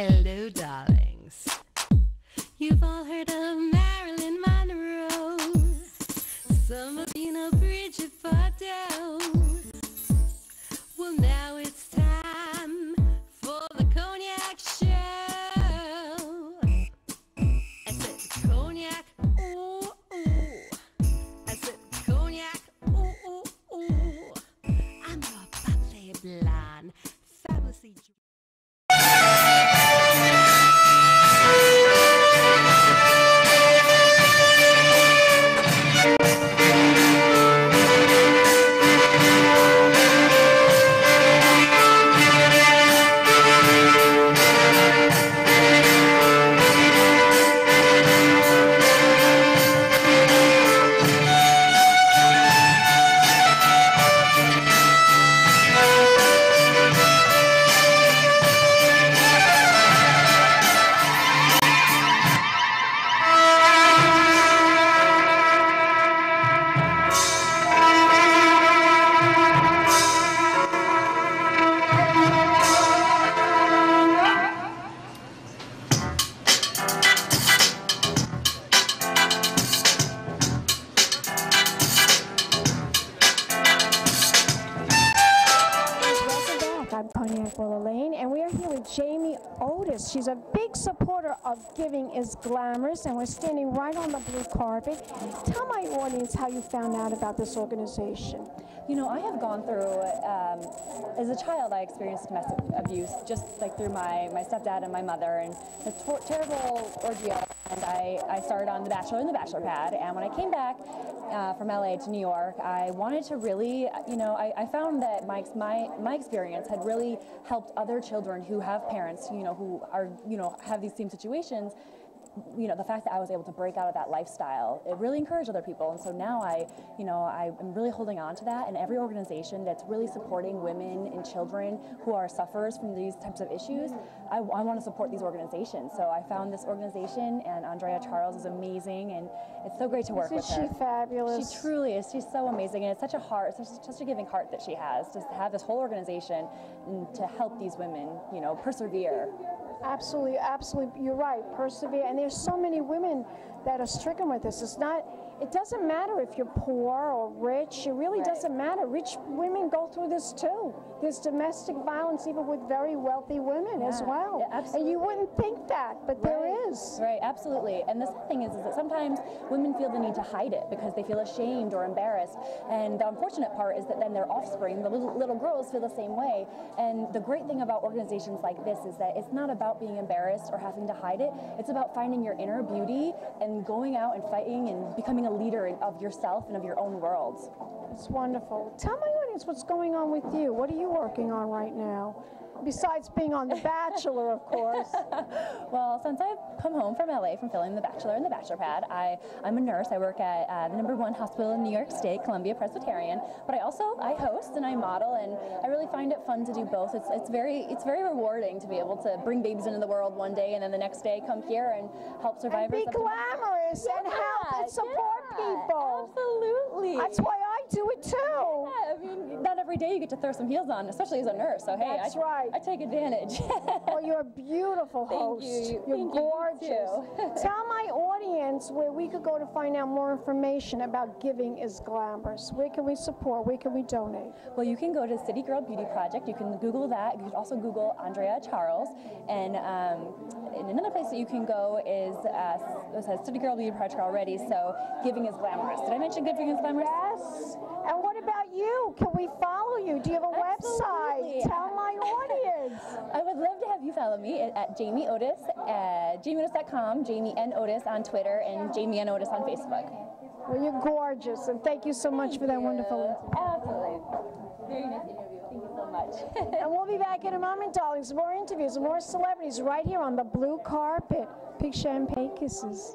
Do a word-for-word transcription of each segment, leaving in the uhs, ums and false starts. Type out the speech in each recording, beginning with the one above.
Hello, darlings. You've all heard of Marilyn Monroe. Some of you know Bridget Fardell. Well, now it's time for the Cognac Show. I said Cognac, ooh, ooh. I said Cognac, ooh, ooh, ooh. I'm your bubbly blonde, fabulously. She's a big supporter of Giving is Glamorous, and we're standing right on the blue carpet. Tell my audience how you found out about this organization. You know, I have gone through, um, as a child, I experienced domestic abuse, just like through my, my stepdad and my mother, and a ter terrible ordeal. And I, I started on The Bachelor and The Bachelor Pad, and when I came back uh, from L A to New York, I wanted to really, you know, I, I found that my, my, my experience had really helped other children who have parents, you know, who are, you know, have these same situations. You know, the fact that I was able to break out of that lifestyle, it really encouraged other people. And so now I, you know, I'm really holding on to that. And every organization that's really supporting women and children who are sufferers from these types of issues, I, I want to support these organizations. So I found this organization, and Andrea Charles is amazing, and it's so great to work with her. Isn't she fabulous? She truly is. She's so amazing, and it's such a heart, such, such a giving heart that she has, to have this whole organization and to help these women, you know, persevere. Absolutely, absolutely. You're right. Persevere. And there's so many women that are stricken with this. It's not, it doesn't matter if you're poor or rich. It really right. doesn't matter. Rich women go through this too. There's domestic violence even with very wealthy women yeah. as well. Yeah, and you wouldn't think that, but right. there is. Right, absolutely. And the thing is, is that sometimes women feel the need to hide it because they feel ashamed or embarrassed. And the unfortunate part is that then their offspring, the little, little girls, feel the same way. And the great thing about organizations like this is that it's not about being embarrassed or having to hide it. It's about finding your inner beauty and going out and fighting and becoming a leader of yourself and of your own world. It's wonderful. Tell my audience what's going on with you. What are you working on right now? Besides being on The Bachelor, of course. Well, since I've come home from L A from filming The Bachelor and The Bachelor Pad, I, I'm a nurse. I work at uh, the number one hospital in New York State, Columbia Presbyterian. But I also, I host and I model, and I really find it fun to do both. It's, it's, very, it's very rewarding to be able to bring babies into the world one day and then the next day come here and help survivors. And be glamorous and yeah, help and support yeah, people. Absolutely. That's why I do it too. Yeah, I mean, not every day you get to throw some heels on, especially as a nurse. So hey, that's I, right. I take advantage. Well, you're a beautiful host. Thank you. You're Thank gorgeous. You Tell my audience where we could go to find out more information about Giving is Glamorous. Where can we support? Where can we donate? Well, you can go to City Girl Beauty Project. You can Google that. You can also Google Andrea Charles. And, um, and another place that you can go is uh, it says City Girl Beauty Project already. So Giving is Glamorous. Did I mention Giving is Glamorous? Yes. And what about you? Can we follow you? Do you have a Absolutely. Website? Tell my audience. I would love to have you follow me at, at Jamie Otis, at jamie otis dot com, Jamie N. Otis on Twitter, and Jamie N. Otis on Facebook. Well, you're gorgeous, and thank you so much thank for that you. Wonderful interview. Absolutely. Very nice interview. Thank you so much. And we'll be back in a moment, darlings. More interviews, more celebrities right here on the blue carpet. Big champagne kisses.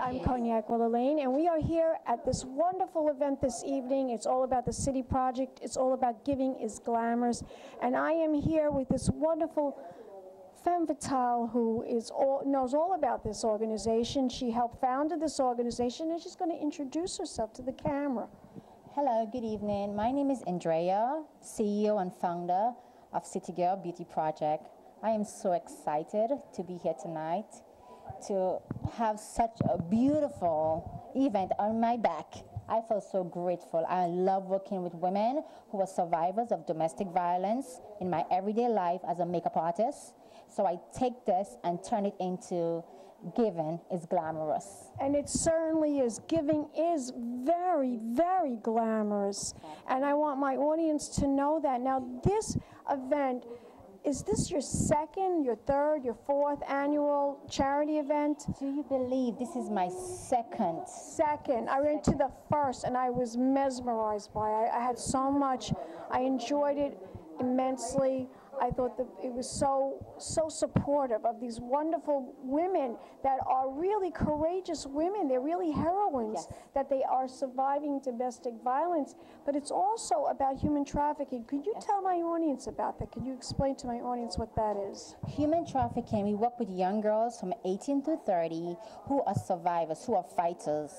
I'm Cognac Wellerlane, and we are here at this wonderful event this evening. It's all about the City Project. It's all about Giving is Glamorous. And I am here with this wonderful femme fatale who is all, knows all about this organization. She helped founded this organization, and she's going to introduce herself to the camera. Hello, good evening. My name is Andrea, C E O and founder of City Girl Beauty Project. I am so excited to be here tonight to have such a beautiful event on my back. I feel so grateful. I love working with women who are survivors of domestic violence in my everyday life as a makeup artist. So I take this and turn it into Giving is Glamorous. And it certainly is. Giving is very, very glamorous. And I want my audience to know that. Now this event, is this your second, your third, your fourth annual charity event? Do you believe this is my second? Second. I went to the first, and I was mesmerized by it. I, I had so much. I enjoyed it immensely. I thought that it was so, so supportive of these wonderful women that are really courageous women. They're really heroines, yes, that they are surviving domestic violence. But it's also about human trafficking. Could you, yes, tell my audience about that? Could you explain to my audience what that is? Human trafficking, we work with young girls from eighteen to thirty who are survivors, who are fighters,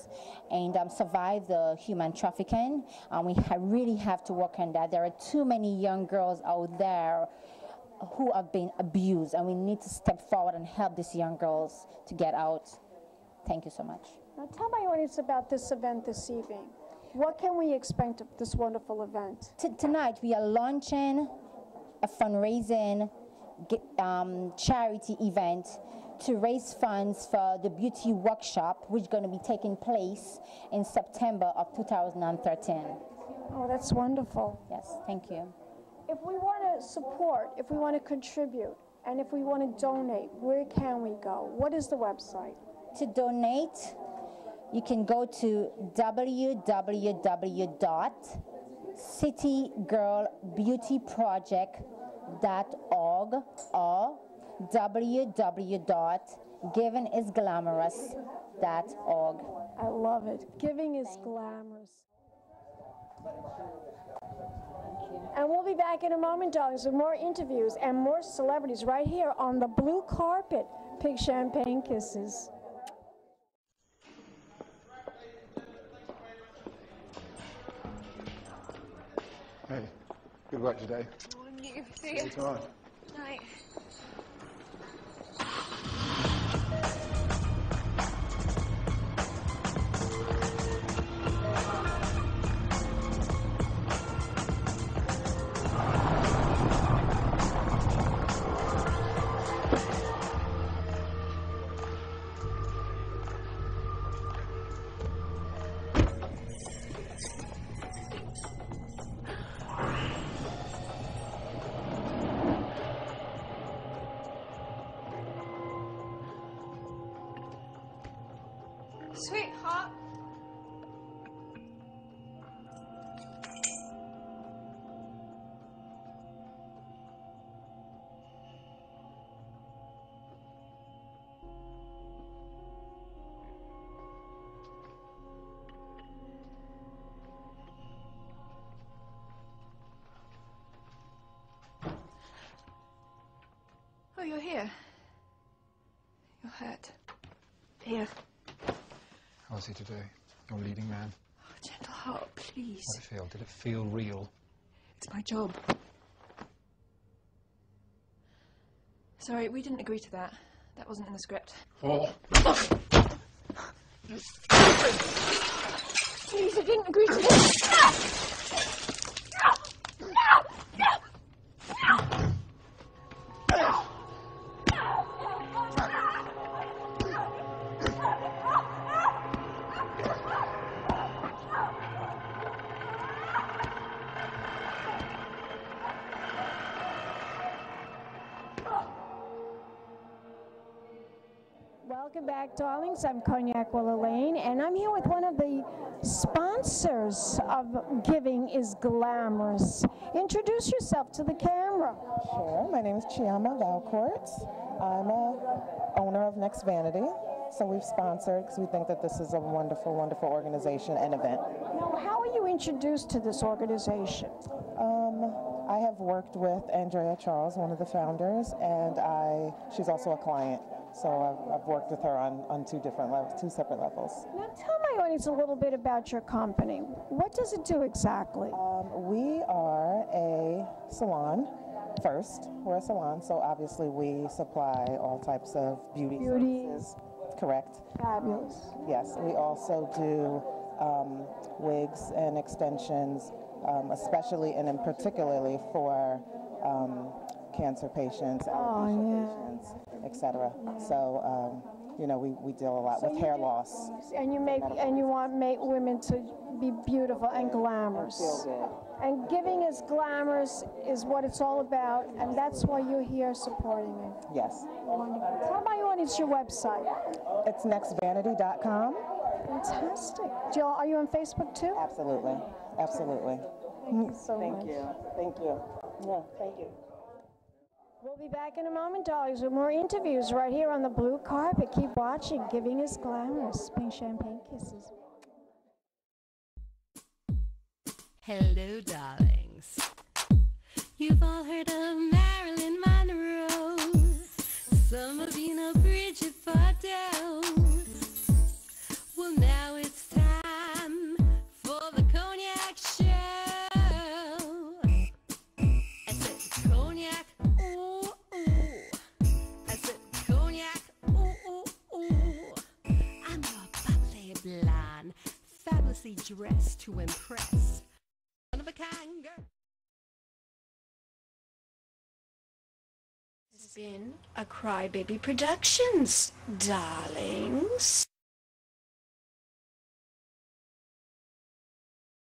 and um, survive the human trafficking. And we ha really have to work on that. There are too many young girls out there who are being abused, and we need to step forward and help these young girls to get out. Thank you so much. Now tell my audience about this event this evening. What can we expect of this wonderful event? T tonight we are launching a fundraising um, charity event to raise funds for the beauty workshop, which is going to be taking place in September of two thousand thirteen. Oh, that's wonderful. Yes, thank you. If we want to support, if we want to contribute, and if we want to donate, where can we go? What is the website? To donate, you can go to w w w dot city girl beauty project dot org or w w w dot giving is glamorous dot org. I love it. Giving is glamorous. And we'll be back in a moment, darlings, with more interviews and more celebrities right here on the blue carpet. Pink champagne kisses. Hey, good work today. Good morning. See you. Good night. Here. How was he today? Your leading man. Oh, gentle heart, please. How did it feel? Did it feel real? It's my job. Sorry, we didn't agree to that. That wasn't in the script. Oh. Please, I didn't agree to this. No! No! No! No! Welcome back, darlings. I'm Cognac Wellerlane, and I'm here with one of the sponsors of Giving is Glamorous. Introduce yourself to the camera. Sure. My name is Chioma Valcourt. I'm a owner of Next Vanity. So we've sponsored because we think that this is a wonderful, wonderful organization and event. Now, how are you introduced to this organization? Um, I have worked with Andrea Charles, one of the founders, and I she's also a client. So I've, I've worked with her on, on two different levels, two separate levels. Now tell my audience a little bit about your company. What does it do exactly? Um, we are a salon first. We're a salon, so obviously we supply all types of beauty, beauty. services. Correct. Fabulous. Yes, we also do um, wigs and extensions, um, especially and in particularly for um, cancer patients, outpatient oh, yeah. patients. et cetera. So, um, you know, we, we deal a lot so with hair do, loss. And you make and you want make women to be beautiful and glamorous. And, and Giving is Glamorous is what it's all about, and that's why you're here supporting it. Yes. Wonderful. Tell my audience your website. It's next vanity dot com. Fantastic. Jill, are you on Facebook too? Absolutely. Absolutely. Thank you so Thank much. You. Thank you. Yeah, thank you. We'll be back in a moment, darlings, with more interviews right here on the blue carpet. Keep watching. Giving is Glamorous. Pink champagne kisses. Hello, darlings. You've all heard of Marilyn Monroe. Some of you know Bridget Fardell. Well, now it's time for the Cognac Show. I said Cognac. Fabulously dressed to impress. One of a kind girl. This has been a Crybaby Productions, darlings.